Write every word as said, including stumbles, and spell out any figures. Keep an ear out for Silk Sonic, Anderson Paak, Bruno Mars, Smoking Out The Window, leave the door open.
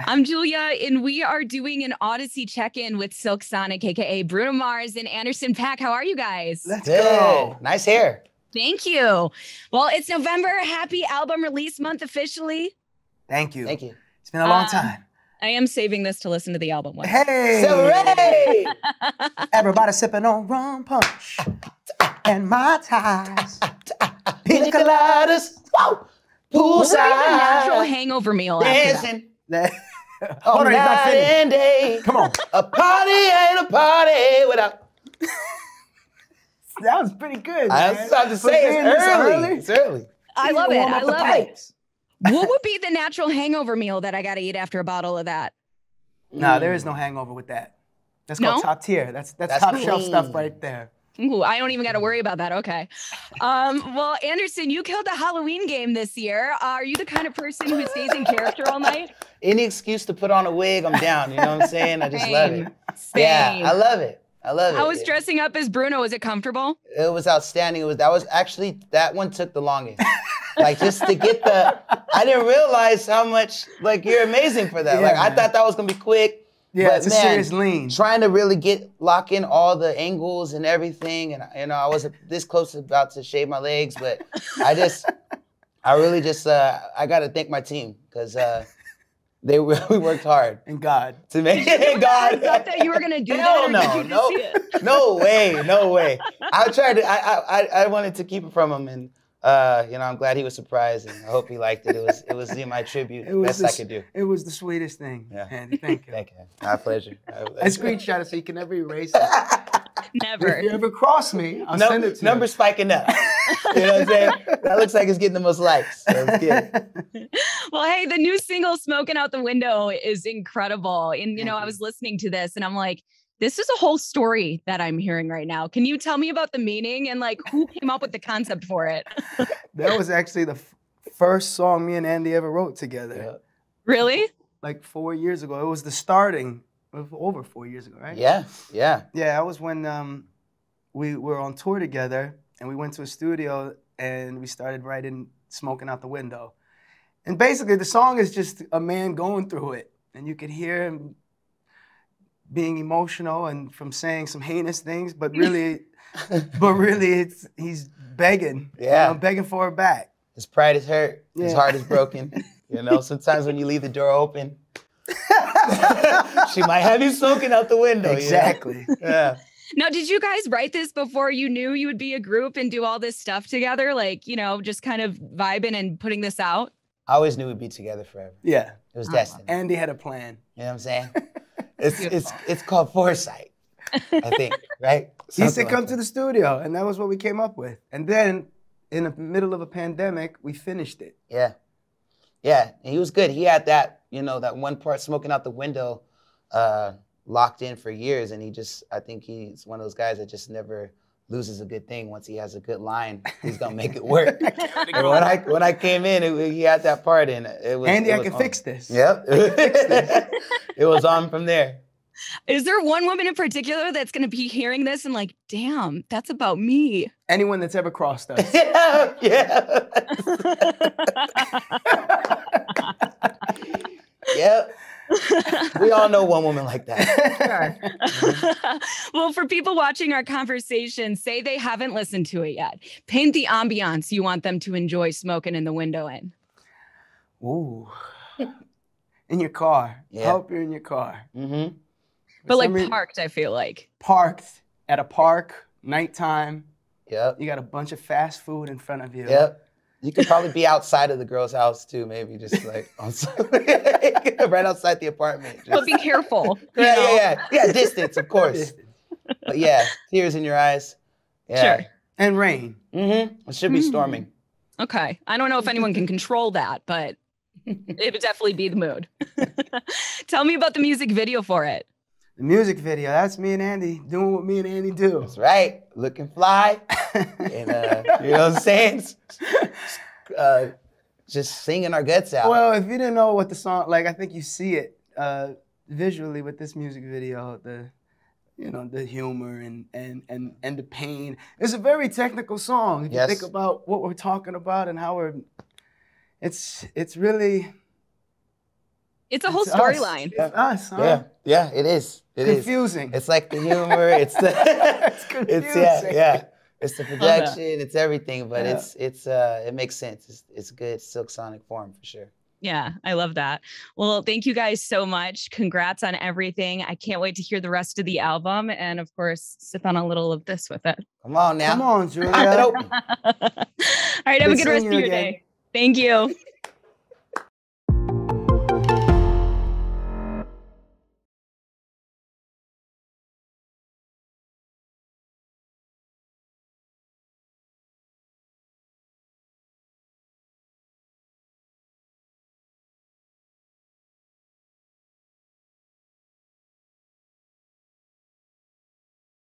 I'm Julia, and we are doing an Odyssey check-in with Silk Sonic, a k a. Bruno Mars, and Anderson Paak. How are you guys? Let's Good. go. Nice hair. Thank you. Well, it's November. Happy album release month officially. Thank you. Thank you. It's been a long um, time. I am saving this to listen to the album once. Hey! Hooray! Everybody sipping on rum punch and Mai Tais. Pina coladas. Woo! Poolside. A natural hangover meal. Dancing. All right, night and day. Come on. A party ain't a party without. That was pretty good. I was about to say it's early. early. It's early. I you love it. I love it. What would be the natural hangover meal that I got to eat after a bottle of that? No, nah, mm. there is no hangover with that. That's no? called top tier. That's that's, that's top clean. shelf stuff right there. Ooh, I don't even got to worry about that. Okay. Um, well, Anderson, you killed the Halloween game this year. Uh, are you the kind of person who stays in character all night? Any excuse to put on a wig, I'm down. You know what I'm saying? I just Same. love it. Same. Yeah, I love it. I love it. How was dressing up as Bruno? Was it comfortable? It was outstanding. It was. That was actually that one took the longest. Like just to get the. I didn't realize how much. Like you're amazing for that. Yeah, like man. I thought that was gonna be quick. Yeah, but, it's a man, serious lean. Trying to really get lock in all the angles and everything, and you know I was this close about to shave my legs, but I just, I really just uh, I gotta thank my team because. Uh, They really worked hard. And God. To make it God. I thought that you were gonna do Hell that. Or no, did you no, just no, no way, no way. I tried to. I, I, I wanted to keep it from him, and uh, you know, I'm glad he was surprised, and I hope he liked it. It was, it was in my tribute. It was best the, I could do. It was the sweetest thing. Yeah. Andy, thank you. Thank you. My pleasure. I screenshot it so you can never erase it. Never. If you ever cross me, I'll no, send it to you. Numbers spiking up. You know what I'm saying? That looks like it's getting the most likes. So it's good. Well, hey, the new single "Smoking Out the Window" is incredible. And you know, I was listening to this, and I'm like, this is a whole story that I'm hearing right now. Can you tell me about the meaning and like who came up with the concept for it? That was actually the f first song me and Andy ever wrote together. Yeah. Really? Like four years ago. It was the starting. Over four years ago, right? Yeah, yeah. Yeah, that was when um, we were on tour together and we went to a studio and we started writing Smoking Out the Window. And basically the song is just a man going through it. And you could hear him being emotional and from saying some heinous things, but really, but really it's, he's begging, yeah. you know, begging for it back. His pride is hurt, yeah. his heart is broken. You know, sometimes when you leave the door open, she might have you smoking out the window. Exactly. You know? Yeah. Now, did you guys write this before you knew you would be a group and do all this stuff together? Like, you know, just kind of vibing and putting this out? I always knew we'd be together forever. Yeah. It was oh, destiny. Andy had a plan. You know what I'm saying? It's it's it's called foresight, I think, right? Something he said, come like to that. the studio. And that was what we came up with. And then in the middle of a pandemic, we finished it. Yeah. Yeah. And he was good. He had that. You know, that one part, Smoking Out the Window, uh, locked in for years. And he just, I think he's one of those guys that just never loses a good thing. Once he has a good line, he's going to make it work. And when I, when I came in, it, he had that part in it. It was, Andy, it was I can on. fix this. Yep. I can fix this. It was on from there. Is there one woman in particular that's going to be hearing this and like, damn, that's about me? Anyone that's ever crossed us. Yeah. Yeah. Yep. We all know one woman like that. Well, for people watching our conversation, say they haven't listened to it yet. Paint the ambiance you want them to enjoy smoking in the window in. Ooh. In your car. Yeah. I hope you're in your car. Mm-hmm. But like reason, parked, I feel like. Parked at a park, nighttime. Yep. You got a bunch of fast food in front of you. Yep. You could probably be outside of the girl's house too, maybe just like on right outside the apartment. Just. But be careful. Yeah, yeah, yeah, yeah. Distance, of course. But yeah, tears in your eyes. Yeah. Sure. And rain. Mm-hmm. It should be mm. storming. Okay. I don't know if anyone can control that, but it would definitely be the mood. Tell me about the music video for it. The music video. That's me and Andy doing what me and Andy do. That's right. Looking fly. And uh, you know what I'm saying? Uh, just singing our guts out. Well, if you didn't know what the song, like I think you see it uh, visually with this music video, the you know the humor and and and and the pain. It's a very technical song. If yes. you think about what we're talking about and how we're, it's it's really. It's a whole storyline. It's us, huh? Yeah, yeah, it is. It confusing. is. Confusing. It's like the humor. It's the. It's confusing. It's, yeah, yeah. It's the production. It's everything, but yeah. it's it's uh, it makes sense. It's it's good Silk Sonic form for sure. Yeah, I love that. Well, thank you guys so much. Congrats on everything. I can't wait to hear the rest of the album. And of course, sip on a little of this with it. Come on now. Come on, Julia. All right, have good a good rest of your again. day. Thank you.